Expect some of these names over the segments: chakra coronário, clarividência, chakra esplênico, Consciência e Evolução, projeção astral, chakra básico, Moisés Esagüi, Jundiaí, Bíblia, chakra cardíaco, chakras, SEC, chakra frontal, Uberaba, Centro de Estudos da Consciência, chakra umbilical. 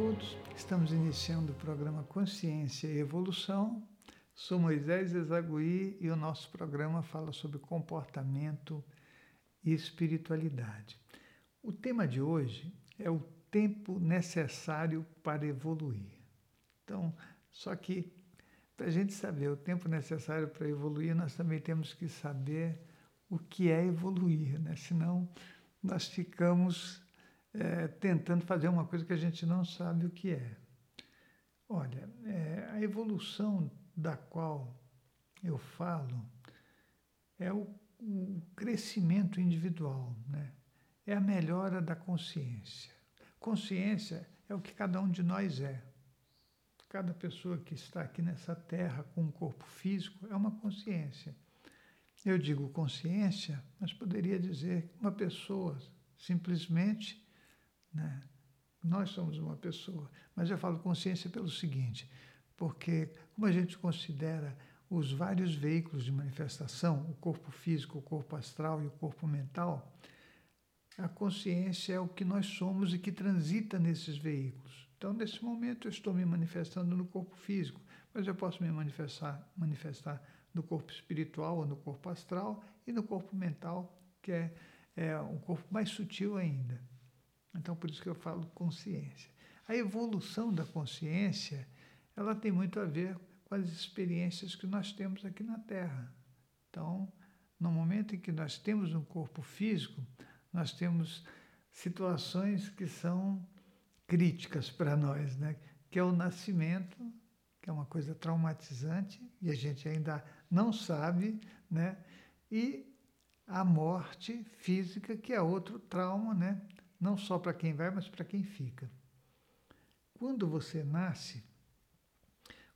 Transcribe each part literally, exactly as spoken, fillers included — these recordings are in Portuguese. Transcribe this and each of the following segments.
todos. Estamos iniciando o programa Consciência e Evolução. Sou Moisés Esagüi e o nosso programa fala sobre comportamento e espiritualidade. O tema de hoje é o tempo necessário para evoluir. Então, só que para a gente saber o tempo necessário para evoluir, nós também temos que saber o que é evoluir, né? Senão nós ficamos é, tentando fazer uma coisa que a gente não sabe o que é. Olha, é, a evolução da qual eu falo é o, o crescimento individual, né? É a melhora da consciência. Consciência é o que cada um de nós é. Cada pessoa que está aqui nessa terra com um corpo físico é uma consciência. Eu digo consciência, mas poderia dizer uma pessoa, simplesmente, né? Nós somos uma pessoa. Mas eu falo consciência pelo seguinte, porque como a gente considera os vários veículos de manifestação, o corpo físico, o corpo astral e o corpo mental, a consciência é o que nós somos e que transita nesses veículos. Então, nesse momento, eu estou me manifestando no corpo físico, mas eu posso me manifestar, manifestar no corpo espiritual ou no corpo astral e no corpo mental, que é, é um corpo mais sutil ainda. Então, por isso que eu falo consciência. A evolução da consciência, ela tem muito a ver com as experiências que nós temos aqui na Terra. Então, no momento em que nós temos um corpo físico, nós temos situações que são críticas para nós, né? Que é o nascimento, que é uma coisa traumatizante, e a gente ainda não sabe, né? E a morte física, que é outro trauma, né? Não só para quem vai, mas para quem fica. Quando você nasce,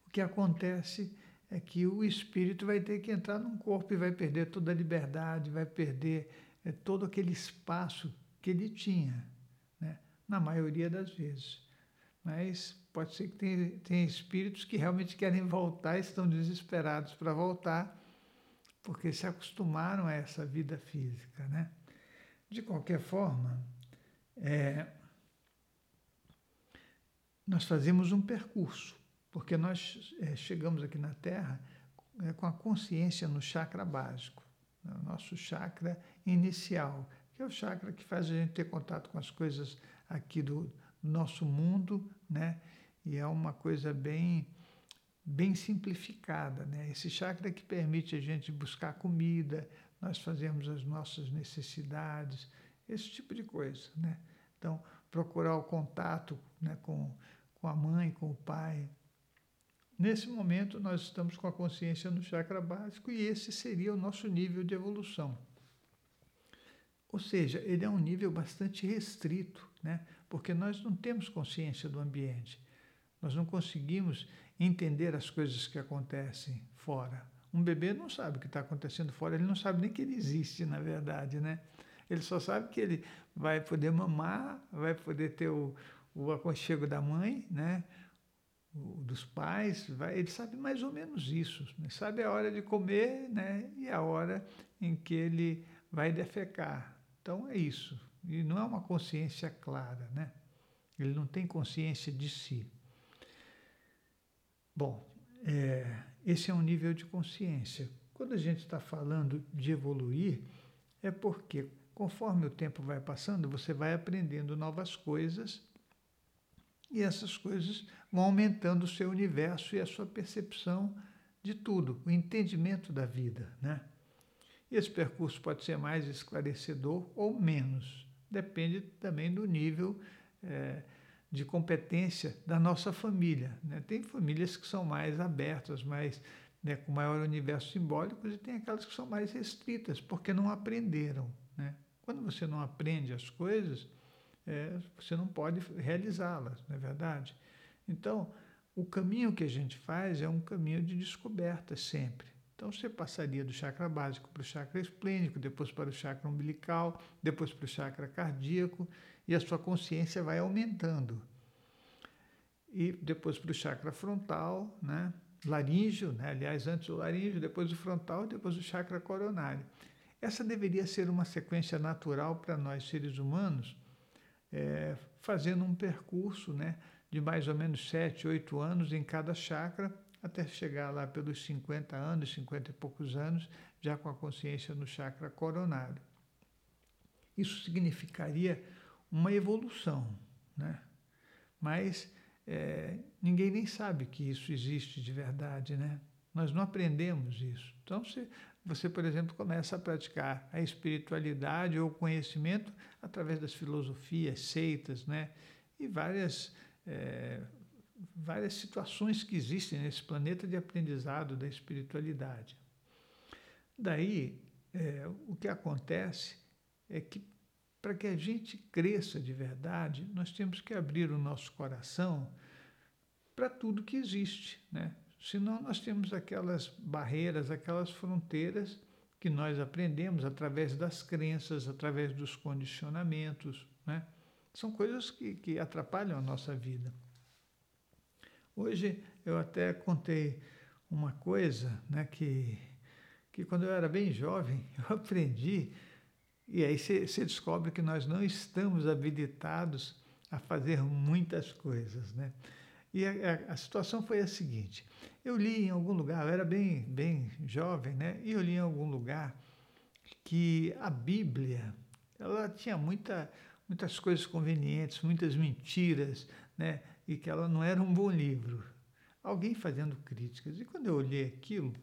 o que acontece é que o espírito vai ter que entrar num corpo e vai perder toda a liberdade, vai perder É todo aquele espaço que ele tinha, né? Na maioria das vezes. Mas pode ser que tenha, tenha espíritos que realmente querem voltar e estão desesperados para voltar, porque se acostumaram a essa vida física, né? De qualquer forma, é, nós fazemos um percurso, porque nós é, chegamos aqui na Terra é, com a consciência no chakra básico. O nosso chakra inicial, que é o chakra que faz a gente ter contato com as coisas aqui do nosso mundo, né? E é uma coisa bem, bem simplificada, né? Esse chakra que permite a gente buscar comida, nós fazemos as nossas necessidades, esse tipo de coisa, né? Então, procurar o contato, né, com, com a mãe, com o pai. Nesse momento, nós estamos com a consciência no chakra básico e esse seria o nosso nível de evolução. Ou seja, ele é um nível bastante restrito, né? Porque nós não temos consciência do ambiente. Nós não conseguimos entender as coisas que acontecem fora. Um bebê não sabe o que está acontecendo fora, ele não sabe nem que ele existe, na verdade, né? Ele só sabe que ele vai poder mamar, vai poder ter o, o aconchego da mãe, né? Dos pais, vai, ele sabe mais ou menos isso, né? Sabe a hora de comer, né? E a hora em que ele vai defecar. Então é isso, e não é uma consciência clara, né? Ele não tem consciência de si. Bom, é, esse é um nível de consciência. Quando a gente está falando de evoluir, é porque conforme o tempo vai passando, você vai aprendendo novas coisas, e essas coisas vão aumentando o seu universo e a sua percepção de tudo, o entendimento da vida, né? E esse percurso pode ser mais esclarecedor ou menos. Depende também do nível é, de competência da nossa família, né? Tem famílias que são mais abertas, mais, né, com maior universo simbólico, e tem aquelas que são mais restritas, porque não aprenderam, né? Quando você não aprende as coisas, É, você não pode realizá-las, não é verdade? Então, o caminho que a gente faz é um caminho de descoberta sempre. Então, você passaria do chakra básico para o chakra esplênico, depois para o chakra umbilical, depois para o chakra cardíaco, e a sua consciência vai aumentando. E depois para o chakra frontal, né? Laríngeo, né? Aliás, antes o laríngeo, depois o frontal, depois o chakra coronário. Essa deveria ser uma sequência natural para nós, seres humanos, É, fazendo um percurso, né, de mais ou menos sete, oito anos em cada chakra, até chegar lá pelos cinquenta anos, cinquenta e poucos anos, já com a consciência no chakra coronário. Isso significaria uma evolução, né? Mas é, ninguém nem sabe que isso existe de verdade, né? Nós não aprendemos isso. Então, se você, por exemplo, começa a praticar a espiritualidade ou o conhecimento através das filosofias, seitas, né? E várias, é, várias situações que existem nesse planeta de aprendizado da espiritualidade. Daí, é, o que acontece é que, para que a gente cresça de verdade, nós temos que abrir o nosso coração para tudo que existe, né? Senão nós temos aquelas barreiras, aquelas fronteiras que nós aprendemos através das crenças, através dos condicionamentos, né? São coisas que, que atrapalham a nossa vida. Hoje eu até contei uma coisa, né, que, que quando eu era bem jovem eu aprendi, e aí você descobre que nós não estamos habilitados a fazer muitas coisas, né? E a, a situação foi a seguinte: eu li em algum lugar, eu era bem, bem jovem, né? E eu li em algum lugar que a Bíblia, ela tinha muita, muitas coisas convenientes, muitas mentiras, né? E que ela não era um bom livro. Alguém fazendo críticas. E quando eu olhei aquilo,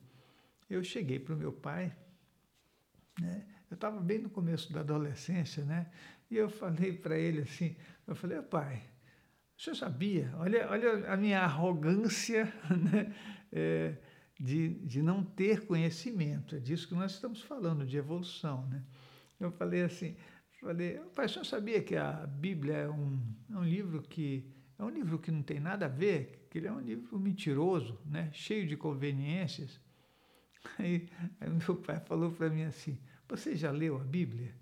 eu cheguei para o meu pai, né? Eu estava bem no começo da adolescência, né? E eu falei para ele assim, eu falei, pai, o senhor sabia? Olha, olha a minha arrogância, né? é, de, de não ter conhecimento. É disso que nós estamos falando, de evolução, né? Eu falei assim, falei, pai, o senhor sabia que a Bíblia é um, é um livro que é um livro que não tem nada a ver, que ele é um livro mentiroso, né? Cheio de conveniências. Aí, aí meu pai falou para mim assim, você já leu a Bíblia?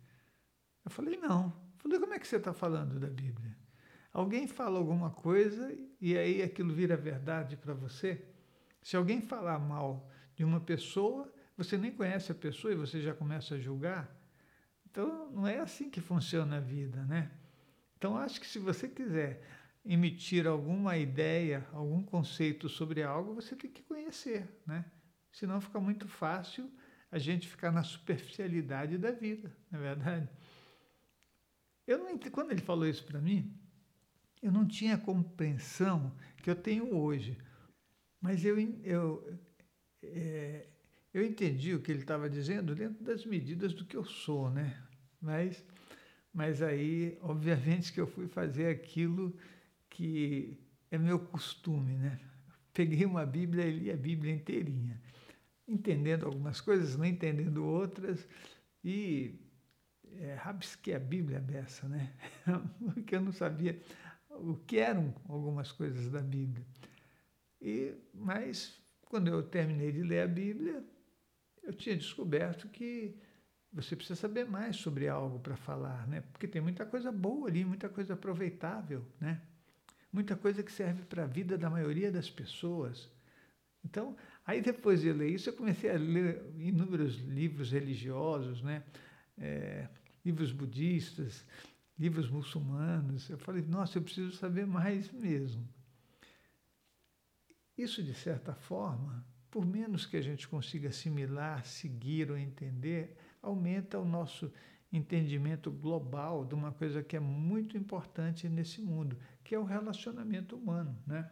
Eu falei, não. Eu falei, como é que você está falando da Bíblia? Alguém fala alguma coisa e aí aquilo vira verdade para você? Se alguém falar mal de uma pessoa, você nem conhece a pessoa e você já começa a julgar? Então, não é assim que funciona a vida, né? Então, acho que se você quiser emitir alguma ideia, algum conceito sobre algo, você tem que conhecer, né? Senão fica muito fácil a gente ficar na superficialidade da vida, não é verdade? Eu não entendi, quando ele falou isso para mim, eu não tinha a compreensão que eu tenho hoje, mas eu, eu, é, eu entendi o que ele estava dizendo dentro das medidas do que eu sou, né? Mas, mas aí, obviamente, que eu fui fazer aquilo que é meu costume, né? Peguei uma Bíblia e li a Bíblia inteirinha, entendendo algumas coisas, não entendendo outras, e é, rabisquei a Bíblia beça, né? Porque eu não sabia o que eram algumas coisas da Bíblia. E, mas, quando eu terminei de ler a Bíblia, eu tinha descoberto que você precisa saber mais sobre algo para falar, né? Porque tem muita coisa boa ali, muita coisa aproveitável, né? Muita coisa que serve para a vida da maioria das pessoas. Então, aí depois de ler isso, eu comecei a ler inúmeros livros religiosos, né? É, livros budistas, livros muçulmanos. Eu falei, nossa, eu preciso saber mais mesmo. Isso, de certa forma, por menos que a gente consiga assimilar, seguir ou entender, aumenta o nosso entendimento global de uma coisa que é muito importante nesse mundo, que é o relacionamento humano, né?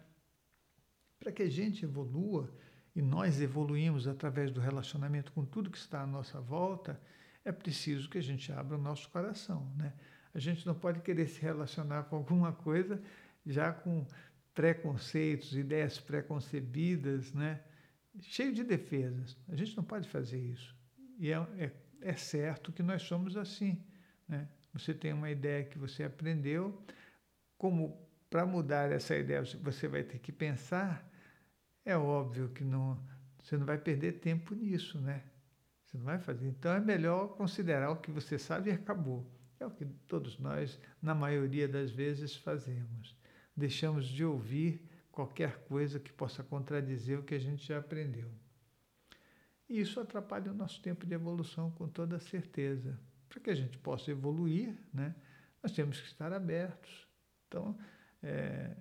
Para que a gente evolua, e nós evoluímos através do relacionamento com tudo que está à nossa volta, é preciso que a gente abra o nosso coração, né? A gente não pode querer se relacionar com alguma coisa já com preconceitos, ideias preconcebidas, né? Cheio de defesas. A gente não pode fazer isso. E é, é, é certo que nós somos assim, né? Você tem uma ideia que você aprendeu, como para mudar essa ideia você vai ter que pensar, é óbvio que não, você não vai perder tempo nisso, né? Você não vai fazer. Então é melhor considerar o que você sabe e acabou. É o que todos nós, na maioria das vezes, fazemos. Deixamos de ouvir qualquer coisa que possa contradizer o que a gente já aprendeu. E isso atrapalha o nosso tempo de evolução, com toda certeza. Para que a gente possa evoluir, né, nós temos que estar abertos. Então, é,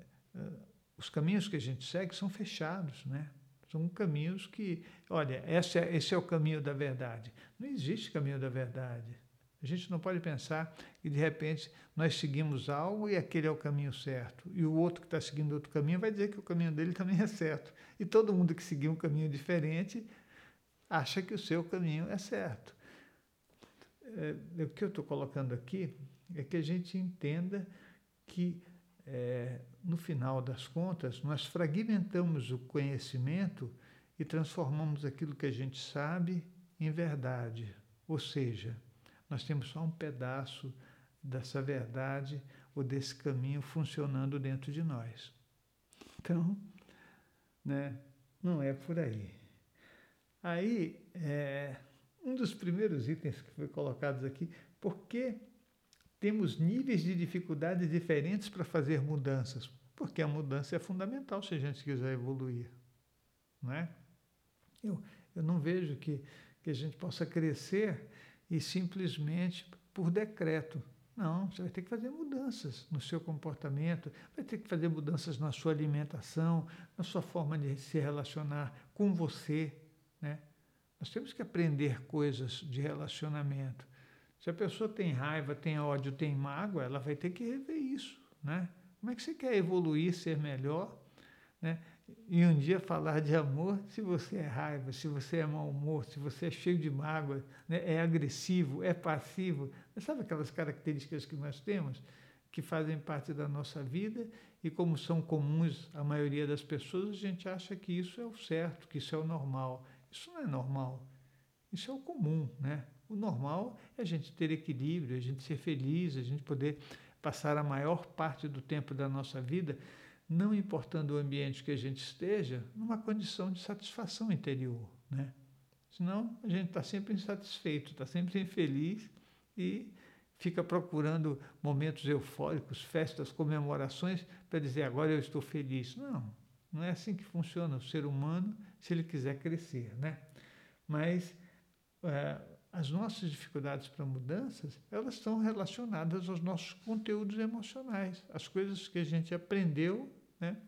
os caminhos que a gente segue são fechados, né? São caminhos que, olha, esse é, esse é o caminho da verdade. Não existe caminho da verdade. A gente não pode pensar que, de repente, nós seguimos algo e aquele é o caminho certo. E o outro que está seguindo outro caminho vai dizer que o caminho dele também é certo. E todo mundo que seguiu um caminho diferente acha que o seu caminho é certo. É, o que eu estou colocando aqui é que a gente entenda que, é, no final das contas, nós fragmentamos o conhecimento e transformamos aquilo que a gente sabe em verdade. Ou seja, nós temos só um pedaço dessa verdade ou desse caminho funcionando dentro de nós. Então, né, não é por aí. Aí, é, um dos primeiros itens que foi colocados aqui, por que temos níveis de dificuldades diferentes para fazer mudanças? Porque a mudança é fundamental se a gente quiser evoluir, não é? Eu, eu não vejo que, que a gente possa crescer e simplesmente por decreto. Não, você vai ter que fazer mudanças no seu comportamento, vai ter que fazer mudanças na sua alimentação, na sua forma de se relacionar com você, né? Nós temos que aprender coisas de relacionamento. Se a pessoa tem raiva, tem ódio, tem mágoa, ela vai ter que rever isso, né? Como é que você quer evoluir, ser melhor, né? E um dia falar de amor, se você é raiva, se você é mau humor, se você é cheio de mágoa, né? É agressivo, é passivo. Sabe aquelas características que nós temos, que fazem parte da nossa vida e como são comuns à maioria das pessoas, a gente acha que isso é o certo, que isso é o normal. Isso não é normal, isso é o comum, né? O normal é a gente ter equilíbrio, a gente ser feliz, a gente poder passar a maior parte do tempo da nossa vida não importando o ambiente que a gente esteja, numa condição de satisfação interior, né? Senão a gente está sempre insatisfeito, está sempre infeliz e fica procurando momentos eufóricos, festas, comemorações, para dizer agora eu estou feliz. Não, não é assim que funciona o ser humano se ele quiser crescer, né? Mas é, as nossas dificuldades para mudanças, elas estão relacionadas aos nossos conteúdos emocionais, as coisas que a gente aprendeu, né?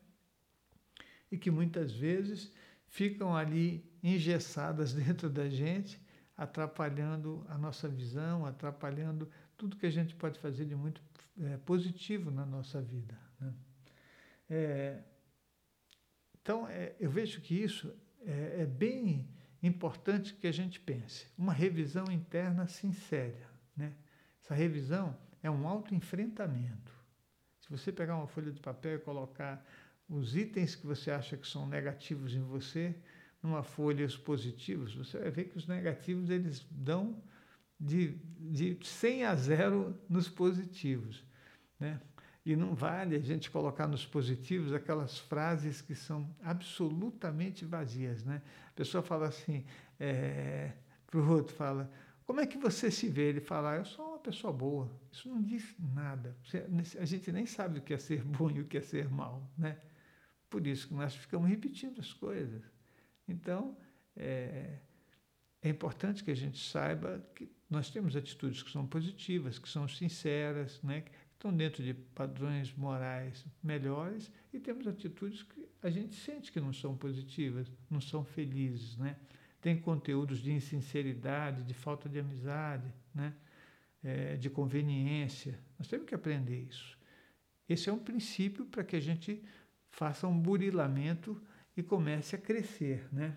E que muitas vezes ficam ali engessadas dentro da gente, atrapalhando a nossa visão, atrapalhando tudo que a gente pode fazer de muito é, positivo na nossa vida, né? É, então, é, eu vejo que isso é, é bem importante que a gente pense, uma revisão interna sincera, né? Essa revisão é um autoenfrentamento. Se você pegar uma folha de papel e colocar os itens que você acha que são negativos em você, numa folha os positivos, você vai ver que os negativos eles dão de, de cem a zero nos positivos, né? E não vale a gente colocar nos positivos aquelas frases que são absolutamente vazias, né? A pessoa fala assim, é, para o outro fala, como é que você se vê? Ele fala, eu sou uma pessoa boa. Isso não diz nada. A gente nem sabe o que é ser bom e o que é ser mal, né? Por isso que nós ficamos repetindo as coisas. Então, é, é importante que a gente saiba que nós temos atitudes que são positivas, que são sinceras, né? Estão dentro de padrões morais melhores e temos atitudes que a gente sente que não são positivas, não são felizes, né? Tem conteúdos de insinceridade, de falta de amizade, né? É, de conveniência. Nós temos que aprender isso. Esse é um princípio para que a gente faça um burilamento e comece a crescer, né?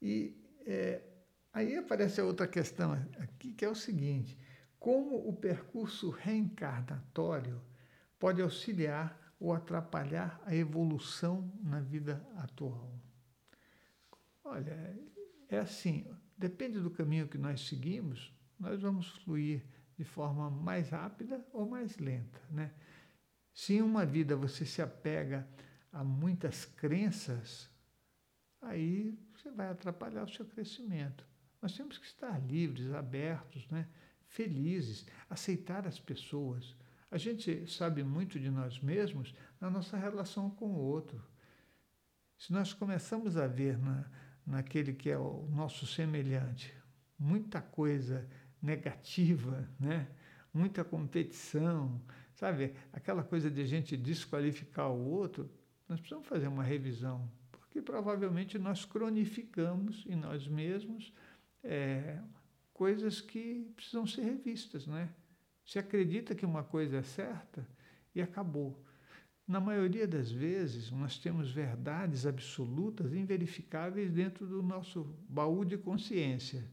E é, aí aparece a outra questão aqui, que é o seguinte: como o percurso reencarnatório pode auxiliar ou atrapalhar a evolução na vida atual? Olha, é assim, depende do caminho que nós seguimos, nós vamos fluir de forma mais rápida ou mais lenta, né? Se em uma vida você se apega a muitas crenças, aí você vai atrapalhar o seu crescimento. Nós temos que estar livres, abertos, né? Felizes, aceitar as pessoas. A gente sabe muito de nós mesmos na nossa relação com o outro. Se nós começamos a ver na, naquele que é o nosso semelhante muita coisa negativa, né? Muita competição, Sabe, aquela coisa de a gente desqualificar o outro, nós precisamos fazer uma revisão, porque provavelmente nós cronificamos em nós mesmos é, coisas que precisam ser revistas, né? Se acredita que uma coisa é certa e acabou. Na maioria das vezes, nós temos verdades absolutas, inverificáveis dentro do nosso baú de consciência.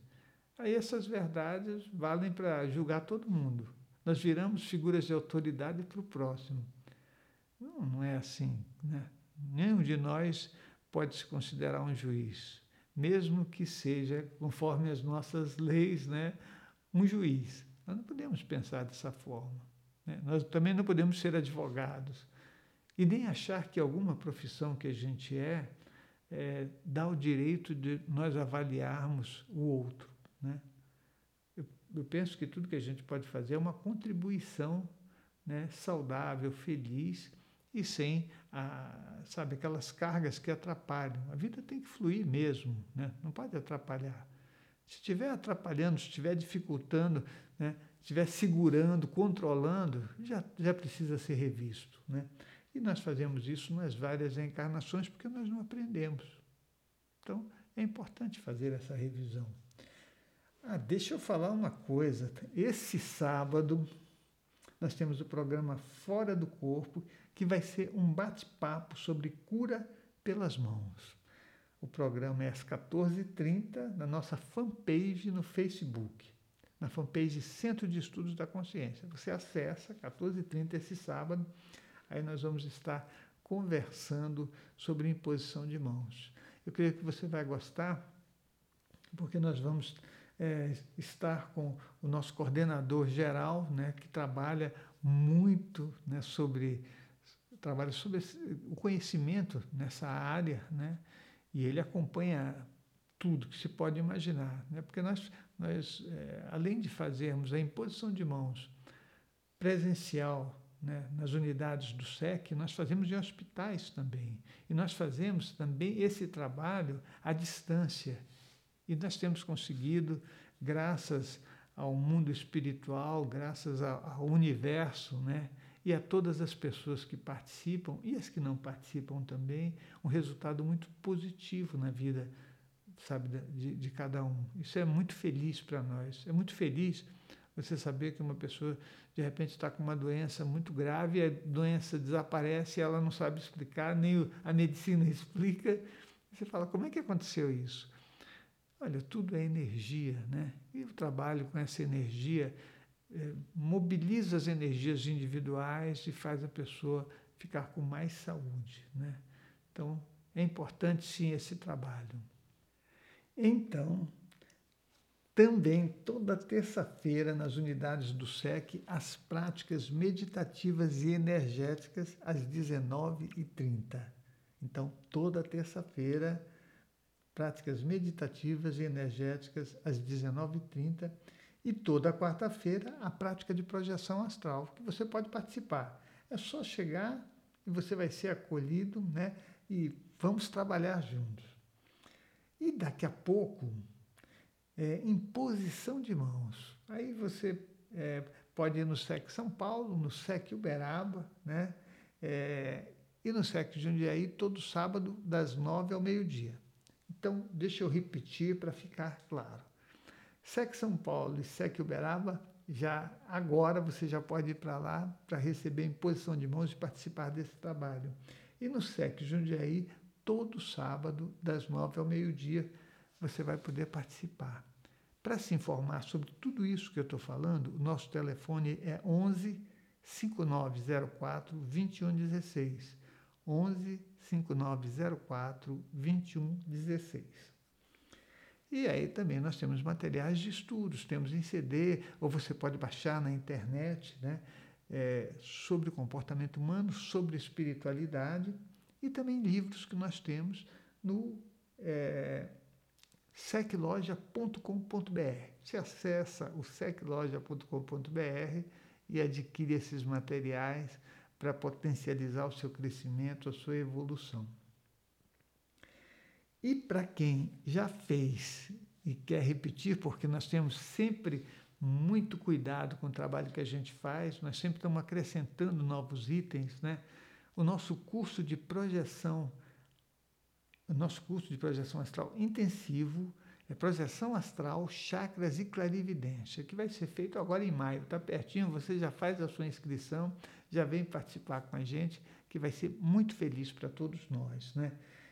Aí essas verdades valem para julgar todo mundo. Nós viramos figuras de autoridade para o próximo. Não, não é assim, né? Nenhum de nós pode se considerar um juiz, mesmo que seja, conforme as nossas leis, né, um juiz. Nós não podemos pensar dessa forma, né? Nós também não podemos ser advogados. E nem achar que alguma profissão que a gente é, é dá o direito de nós avaliarmos o outro, né? Eu, eu penso que tudo que a gente pode fazer é uma contribuição, né, saudável, feliz e sem a, sabe, aquelas cargas que atrapalham. A vida tem que fluir mesmo, né? Não pode atrapalhar. Se estiver atrapalhando, se estiver dificultando, né, se estiver segurando, controlando, já, já precisa ser revisto, né? E nós fazemos isso nas várias encarnações porque nós não aprendemos. Então, é importante fazer essa revisão. Ah, deixa eu falar uma coisa. Esse sábado, nós temos o programa Fora do Corpo, que vai ser um bate-papo sobre cura pelas mãos. O programa é às quatorze e trinta, na nossa fanpage no Facebook, na fanpage Centro de Estudos da Consciência. Você acessa, quatorze e trinta, esse sábado. Aí nós vamos estar conversando sobre imposição de mãos. Eu creio que você vai gostar, porque nós vamos é, estar com o nosso coordenador geral, né, que trabalha muito, né, sobre, trabalha sobre o conhecimento nessa área, né, e ele acompanha tudo que se pode imaginar, né, porque nós, nós é, além de fazermos a imposição de mãos presencial, né, nas unidades do S E C, nós fazemos em hospitais também. E nós fazemos também esse trabalho à distância. E nós temos conseguido, graças ao mundo espiritual, graças ao universo, né, e a todas as pessoas que participam, e as que não participam também, um resultado muito positivo na vida, sabe, de, de cada um. Isso é muito feliz para nós. É muito feliz você saber que uma pessoa, de repente, está com uma doença muito grave, a doença desaparece, ela não sabe explicar, nem a medicina explica. Você fala, como é que aconteceu isso? Olha, tudo é energia, né? E o trabalho com essa energia é, mobiliza as energias individuais e faz a pessoa ficar com mais saúde, né? Então, é importante, sim, esse trabalho. Então, também, toda terça-feira, nas unidades do S E C, as práticas meditativas e energéticas, às dezenove e trinta. Então, toda terça-feira, práticas meditativas e energéticas, às dezenove e trinta. E toda quarta-feira, a prática de projeção astral, que você pode participar. É só chegar e você vai ser acolhido, né? E vamos trabalhar juntos. E daqui a pouco... É, imposição de mãos. Aí você é, pode ir no S E C São Paulo, no S E C Uberaba, né? É, e no S E C Jundiaí, todo sábado, das nove ao meio-dia. Então, deixa eu repetir para ficar claro. S E C São Paulo e S E C Uberaba, já, agora você já pode ir para lá para receber imposição de mãos e participar desse trabalho. E no S E C Jundiaí, todo sábado, das nove ao meio-dia, você vai poder participar. Para se informar sobre tudo isso que eu estou falando, o nosso telefone é onze, cinco nove zero quatro, dois um um seis. onze, cinco nove zero quatro, dois um um seis. E aí também nós temos materiais de estudos, temos em C D, ou você pode baixar na internet, né, é, sobre o comportamento humano, sobre espiritualidade, e também livros que nós temos no... É, cecloja ponto com ponto b r. Você acessa o cecloja ponto com ponto b r e adquire esses materiais para potencializar o seu crescimento, a sua evolução. E para quem já fez e quer repetir, porque nós temos sempre muito cuidado com o trabalho que a gente faz, nós sempre estamos acrescentando novos itens, né? O nosso curso de projeção, o nosso curso de projeção astral intensivo, é projeção astral, chakras e clarividência, que vai ser feito agora em maio, está pertinho, você já faz a sua inscrição, já vem participar com a gente, que vai ser muito feliz para todos nós, né?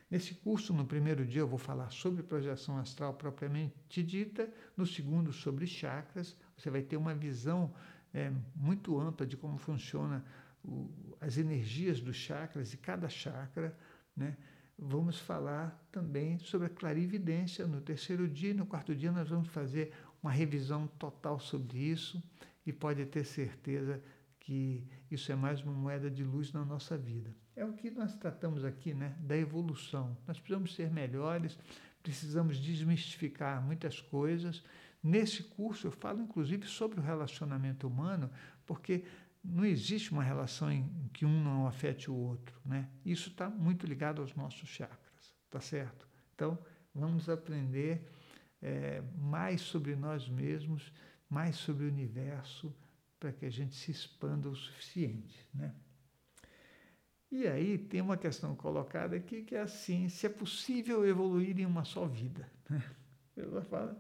Nesse curso, no primeiro dia, eu vou falar sobre projeção astral propriamente dita, no segundo, sobre chakras, você vai ter uma visão é, muito ampla de como funciona o, as energias dos chakras e cada chakra, né? Vamos falar também sobre a clarividência no terceiro dia e no quarto dia nós vamos fazer uma revisão total sobre isso e pode ter certeza que isso é mais uma moeda de luz na nossa vida. É o que nós tratamos aqui, né, da evolução. Nós precisamos ser melhores, precisamos desmistificar muitas coisas. Nesse curso eu falo inclusive sobre o relacionamento humano, porque não existe uma relação em que um não afete o outro, né? Isso está muito ligado aos nossos chakras, tá certo? Então, vamos aprender é, mais sobre nós mesmos, mais sobre o universo, para que a gente se expanda o suficiente, né? E aí tem uma questão colocada aqui, que é assim, se é possível evoluir em uma só vida, né? Eu falo,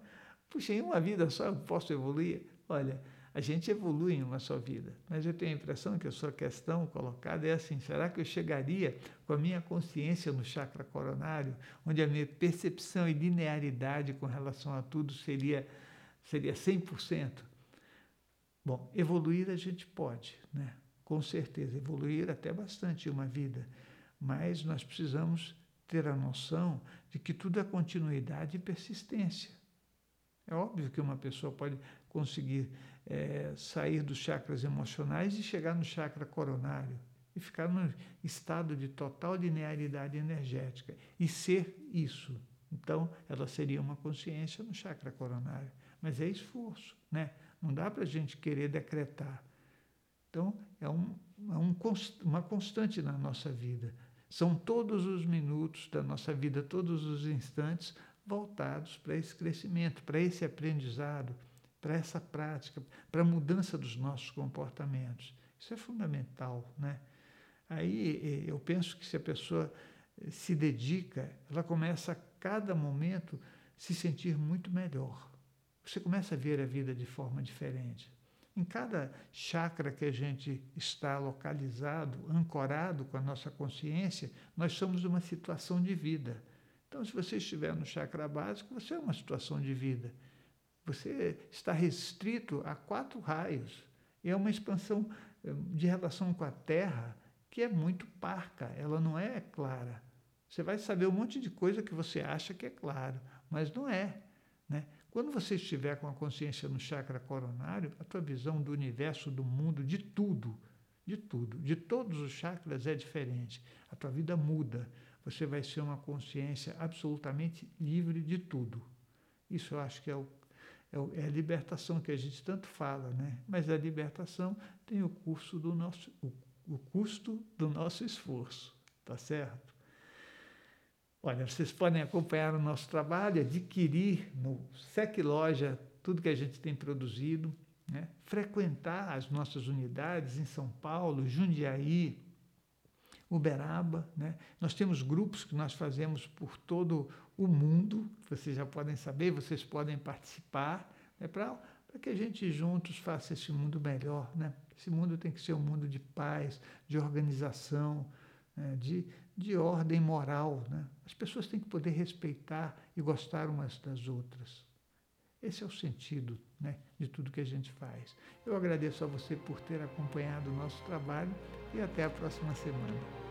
puxa, em uma vida só eu posso evoluir? Olha, a gente evolui em uma só vida, mas eu tenho a impressão que a sua questão colocada é assim, será que eu chegaria com a minha consciência no chakra coronário, onde a minha percepção e linearidade com relação a tudo seria, seria cem por cento? Bom, evoluir a gente pode, né? Com certeza, evoluir até bastante em uma vida, mas nós precisamos ter a noção de que tudo é continuidade e persistência. É óbvio que uma pessoa pode conseguir é, sair dos chakras emocionais e chegar no chakra coronário e ficar num estado de total linearidade energética e ser isso. Então, ela seria uma consciência no chakra coronário. Mas é esforço, né? Não dá para a gente querer decretar. Então, é, um, é um, uma constante na nossa vida. São todos os minutos da nossa vida, todos os instantes, voltados para esse crescimento, para esse aprendizado, para essa prática, para a mudança dos nossos comportamentos. Isso é fundamental, né? Aí eu penso que se a pessoa se dedica, ela começa a cada momento se sentir muito melhor. Você começa a ver a vida de forma diferente. Em cada chakra que a gente está localizado, ancorado com a nossa consciência, nós somos uma situação de vida. Então, se você estiver no chakra básico, você é uma situação de vida. Você está restrito a quatro raios. É uma expansão de relação com a Terra que é muito parca, ela não é clara. Você vai saber um monte de coisa que você acha que é claro, mas não é, né? Quando você estiver com a consciência no chakra coronário, a tua visão do universo, do mundo, de tudo, de tudo, de todos os chakras é diferente. A tua vida muda. Você vai ser uma consciência absolutamente livre de tudo. Isso eu acho que é, o, é a libertação que a gente tanto fala, né? Mas a libertação tem o, curso do nosso, o, o custo do nosso esforço, tá certo? Olha, vocês podem acompanhar o nosso trabalho, adquirir no S E C Loja tudo que a gente tem produzido, né? Frequentar as nossas unidades em São Paulo, Jundiaí, Uberaba, né? Nós temos grupos que nós fazemos por todo o mundo, vocês já podem saber, vocês podem participar, né? Para que a gente juntos faça esse mundo melhor, né? Esse mundo tem que ser um mundo de paz, de organização, né? de, de ordem moral, né? As pessoas têm que poder respeitar e gostar umas das outras. Esse é o sentido, né, de tudo que a gente faz. Eu agradeço a você por ter acompanhado o nosso trabalho e até a próxima semana.